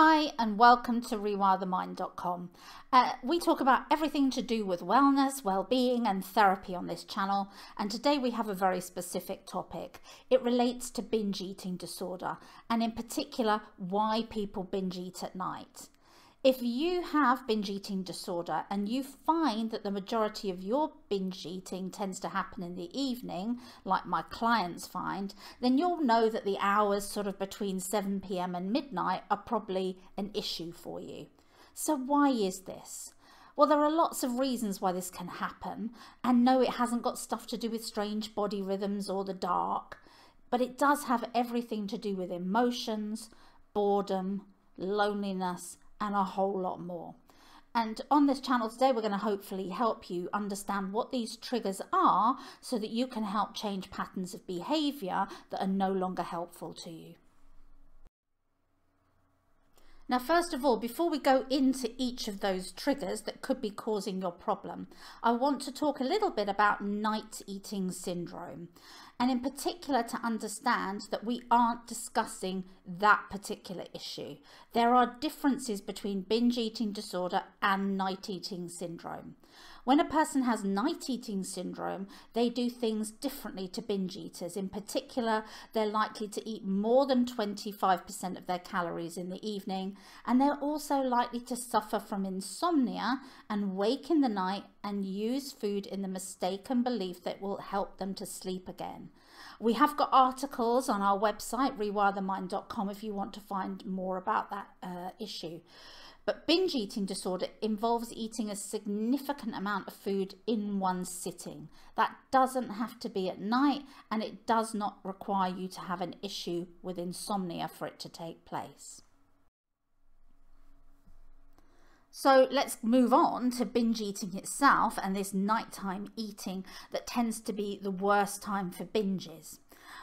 Hi and welcome to RewireTheMind.com. We talk about everything to do with wellness, well-being and therapy on this channel, and today we have a very specific topic. It relates to binge eating disorder and in particular why people binge eat at night. If you have binge eating disorder and you find that the majority of your binge eating tends to happen in the evening, like my clients find, then you'll know that the hours sort of between 7 p.m. and midnight are probably an issue for you. So why is this? Well, there are lots of reasons why this can happen, and no, it hasn't got stuff to do with strange body rhythms or the dark, but it does have everything to do with emotions, boredom, loneliness, and a whole lot more. And on this channel today, we're going to hopefully help you understand what these triggers are so that you can help change patterns of behavior that are no longer helpful to you. Now, first of all, before we go into each of those triggers that could be causing your problem, I want to talk a little bit about night eating syndrome, and in particular to understand that we aren't discussing that particular issue. There are differences between binge eating disorder and night eating syndrome. When a person has night eating syndrome, they do things differently to binge eaters. In particular, they're likely to eat more than 25% of their calories in the evening, and they're also likely to suffer from insomnia and wake in the night and use food in the mistaken belief that it will help them to sleep again. We have got articles on our website, RewireTheMind.com, if you want to find more about that issue. But binge eating disorder involves eating a significant amount of food in one sitting. That doesn't have to be at night, and it does not require you to have an issue with insomnia for it to take place. So let's move on to binge eating itself and this nighttime eating that tends to be the worst time for binges.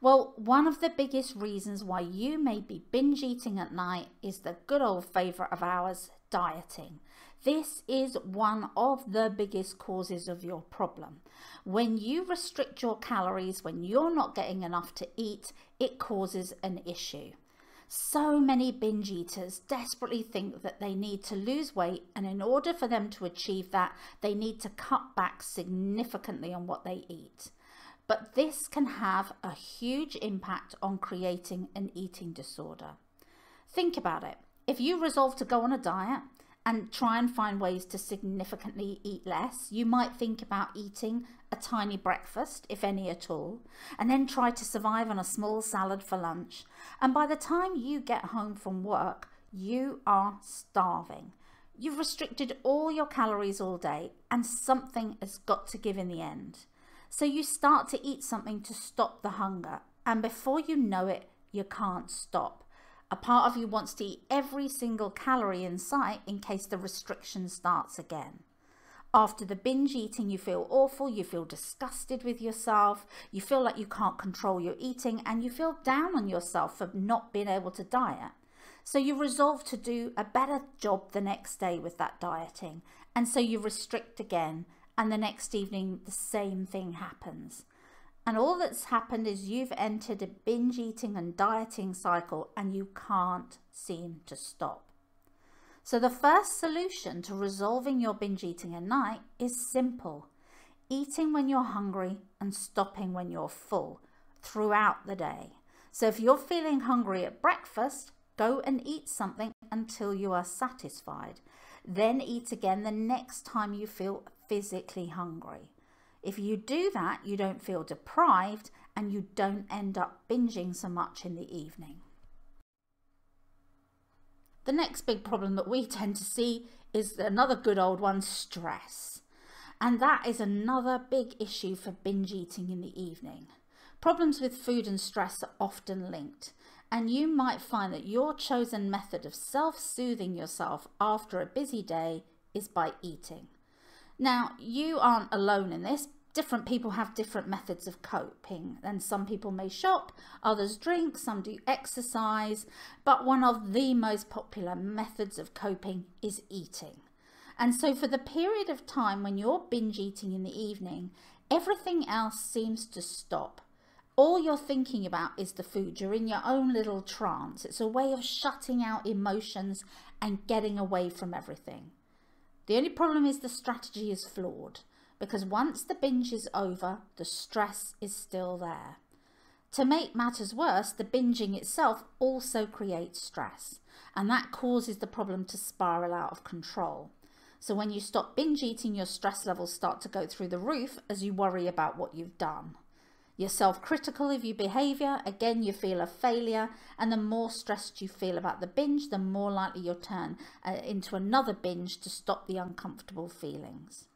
Well, one of the biggest reasons why you may be binge eating at night is the good old favourite of ours, dieting. This is one of the biggest causes of your problem. When you restrict your calories, when you're not getting enough to eat, it causes an issue. So many binge eaters desperately think that they need to lose weight, and in order for them to achieve that, they need to cut back significantly on what they eat. But this can have a huge impact on creating an eating disorder. Think about it. If you resolve to go on a diet and try and find ways to significantly eat less, you might think about eating a tiny breakfast, if any at all, and then try to survive on a small salad for lunch. And by the time you get home from work, you are starving. You've restricted all your calories all day, and something has got to give in the end. So you start to eat something to stop the hunger, and before you know it, you can't stop. A part of you wants to eat every single calorie in sight in case the restriction starts again. After the binge eating, you feel awful, you feel disgusted with yourself, you feel like you can't control your eating, and you feel down on yourself for not being able to diet. So you resolve to do a better job the next day with that dieting, and so you restrict again. And the next evening, the same thing happens. And all that's happened is you've entered a binge eating and dieting cycle, and you can't seem to stop. So the first solution to resolving your binge eating at night is simple. Eating when you're hungry and stopping when you're full throughout the day. So if you're feeling hungry at breakfast, go and eat something until you are satisfied. Then eat again the next time you feel physically hungry. If you do that, you don't feel deprived and you don't end up binging so much in the evening. The next big problem that we tend to see is another good old one, stress. And that is another big issue for binge eating in the evening. Problems with food and stress are often linked. And you might find that your chosen method of self-soothing yourself after a busy day is by eating. Now, you aren't alone in this. Different people have different methods of coping, and some people may shop, others drink, some do exercise, but one of the most popular methods of coping is eating. And so for the period of time when you're binge eating in the evening, everything else seems to stop. All you're thinking about is the food. You're in your own little trance. It's a way of shutting out emotions and getting away from everything. The only problem is the strategy is flawed, because once the binge is over, the stress is still there. To make matters worse, the binging itself also creates stress, and that causes the problem to spiral out of control. So when you stop binge eating, your stress levels start to go through the roof as you worry about what you've done. You're self-critical of your behaviour, again you feel a failure, and the more stressed you feel about the binge, the more likely you'll turn into another binge to stop the uncomfortable feelings.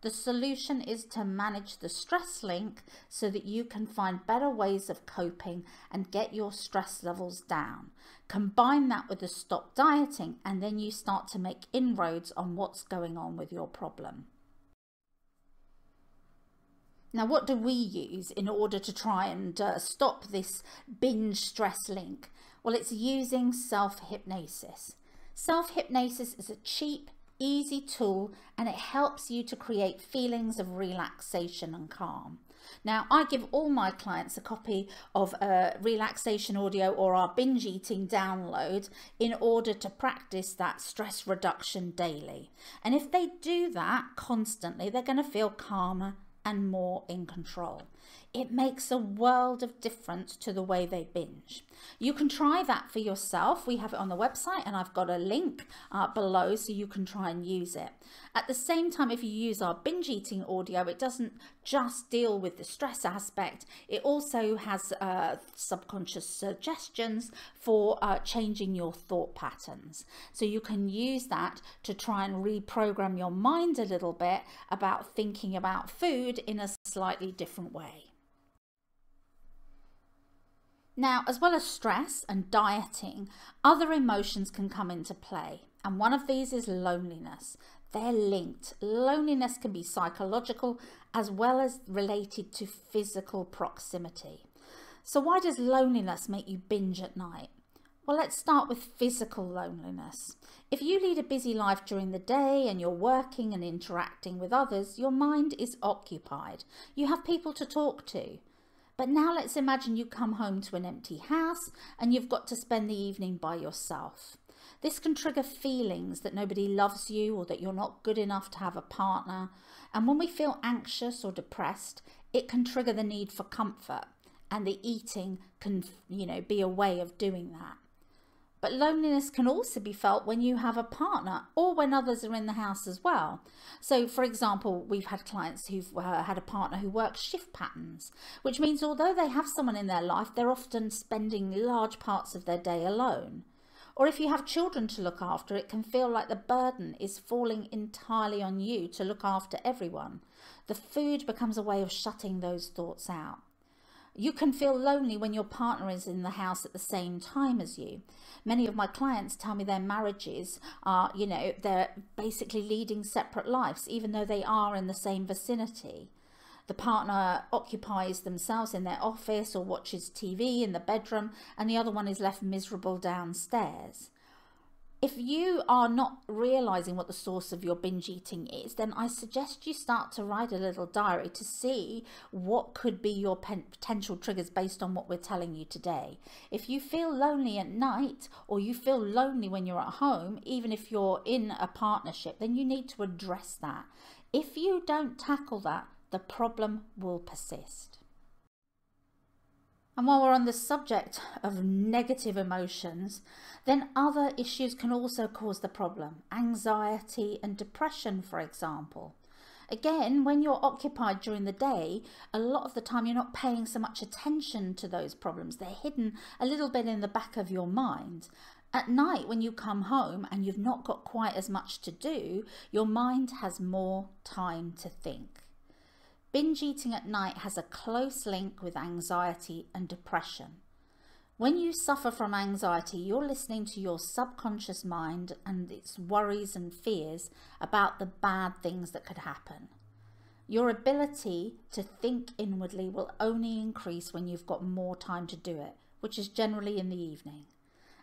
The solution is to manage the stress link so that you can find better ways of coping and get your stress levels down. Combine that with the stop dieting, and then you start to make inroads on what's going on with your problem. Now, what do we use in order to try and stop this binge stress link? Well, it's using self-hypnosis. Self-hypnosis is a cheap, easy tool, and it helps you to create feelings of relaxation and calm. Now, I give all my clients a copy of a relaxation audio or our binge eating download in order to practice that stress reduction daily. And if they do that constantly, they're going to feel calmer and more in control. It makes a world of difference to the way they binge. You can try that for yourself. We have it on the website, and I've got a link below so you can try and use it. At the same time, if you use our binge eating audio, it doesn't just deal with the stress aspect. It also has subconscious suggestions for changing your thought patterns. So you can use that to try and reprogram your mind a little bit about thinking about food in a slightly different way. Now, as well as stress and dieting, other emotions can come into play, and one of these is loneliness. They're linked. Loneliness can be psychological as well as related to physical proximity. So why does loneliness make you binge at night? Well, let's start with physical loneliness. If you lead a busy life during the day and you're working and interacting with others, your mind is occupied. You have people to talk to. But now let's imagine you come home to an empty house and you've got to spend the evening by yourself. This can trigger feelings that nobody loves you or that you're not good enough to have a partner. And when we feel anxious or depressed, it can trigger the need for comfort, and the eating can, be a way of doing that. But loneliness can also be felt when you have a partner or when others are in the house as well. So, for example, we've had clients who've had a partner who works shift patterns, which means although they have someone in their life, they're often spending large parts of their day alone. Or if you have children to look after, it can feel like the burden is falling entirely on you to look after everyone. The food becomes a way of shutting those thoughts out. You can feel lonely when your partner is in the house at the same time as you. Many of my clients tell me their marriages are, they're basically leading separate lives, even though they are in the same vicinity. The partner occupies themselves in their office or watches TV in the bedroom, and the other one is left miserable downstairs. If you are not realising what the source of your binge eating is, then I suggest you start to write a little diary to see what could be your potential triggers based on what we're telling you today. If you feel lonely at night, or you feel lonely when you're at home, even if you're in a partnership, then you need to address that. If you don't tackle that, the problem will persist. And while we're on the subject of negative emotions, then other issues can also cause the problem. Anxiety and depression, for example. Again, when you're occupied during the day, a lot of the time you're not paying so much attention to those problems. They're hidden a little bit in the back of your mind. At night, when you come home and you've not got quite as much to do, your mind has more time to think. Binge eating at night has a close link with anxiety and depression. When you suffer from anxiety, you're listening to your subconscious mind and its worries and fears about the bad things that could happen. Your ability to think inwardly will only increase when you've got more time to do it, which is generally in the evening.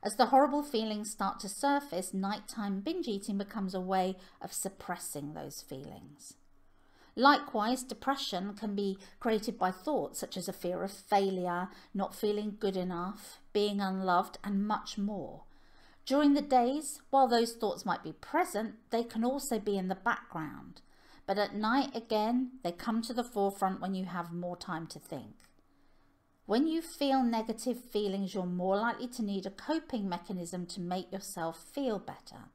As the horrible feelings start to surface, nighttime binge eating becomes a way of suppressing those feelings. Likewise, depression can be created by thoughts such as a fear of failure, not feeling good enough, being unloved, and much more. During the days, while those thoughts might be present, they can also be in the background. But at night, again, they come to the forefront when you have more time to think. When you feel negative feelings, you're more likely to need a coping mechanism to make yourself feel better.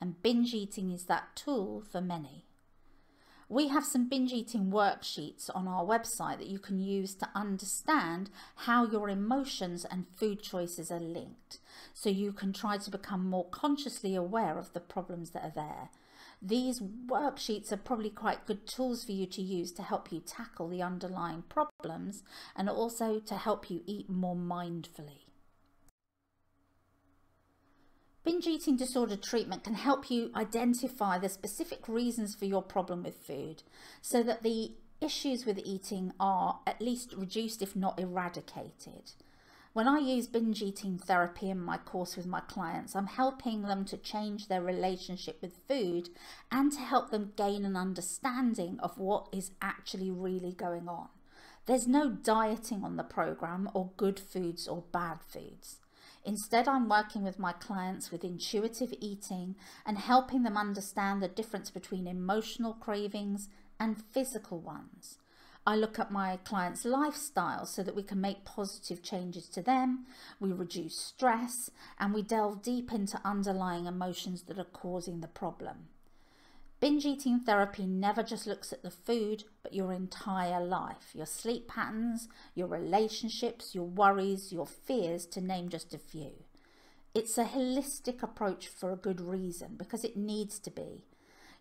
And binge eating is that tool for many. We have some binge eating worksheets on our website that you can use to understand how your emotions and food choices are linked, so you can try to become more consciously aware of the problems that are there. These worksheets are probably quite good tools for you to use to help you tackle the underlying problems and also to help you eat more mindfully. Binge eating disorder treatment can help you identify the specific reasons for your problem with food so that the issues with eating are at least reduced, if not eradicated. When I use binge eating therapy in my course with my clients, I'm helping them to change their relationship with food and to help them gain an understanding of what is actually really going on. There's no dieting on the program or good foods or bad foods. Instead, I'm working with my clients with intuitive eating and helping them understand the difference between emotional cravings and physical ones. I look at my clients' lifestyles so that we can make positive changes to them, we reduce stress, and we delve deep into underlying emotions that are causing the problem. Binge eating therapy never just looks at the food, but your entire life, your sleep patterns, your relationships, your worries, your fears, to name just a few. It's a holistic approach for a good reason, because it needs to be.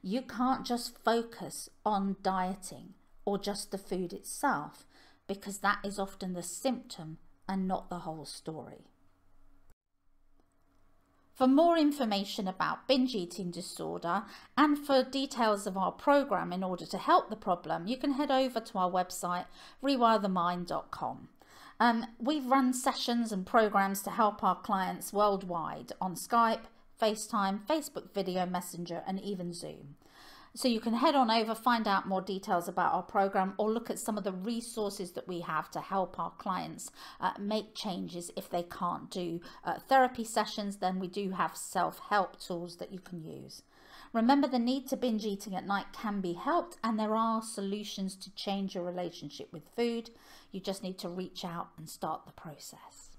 You can't just focus on dieting or just the food itself, because that is often the symptom and not the whole story. For more information about binge eating disorder and for details of our program in order to help the problem, you can head over to our website, RewireTheMind.com. We've run sessions and programs to help our clients worldwide on Skype, FaceTime, Facebook Video Messenger, and even Zoom. So you can head on over, find out more details about our program, or look at some of the resources that we have to help our clients make changes. If they can't do therapy sessions, then we do have self-help tools that you can use. Remember, the need to binge eating at night can be helped, and there are solutions to change your relationship with food. You just need to reach out and start the process.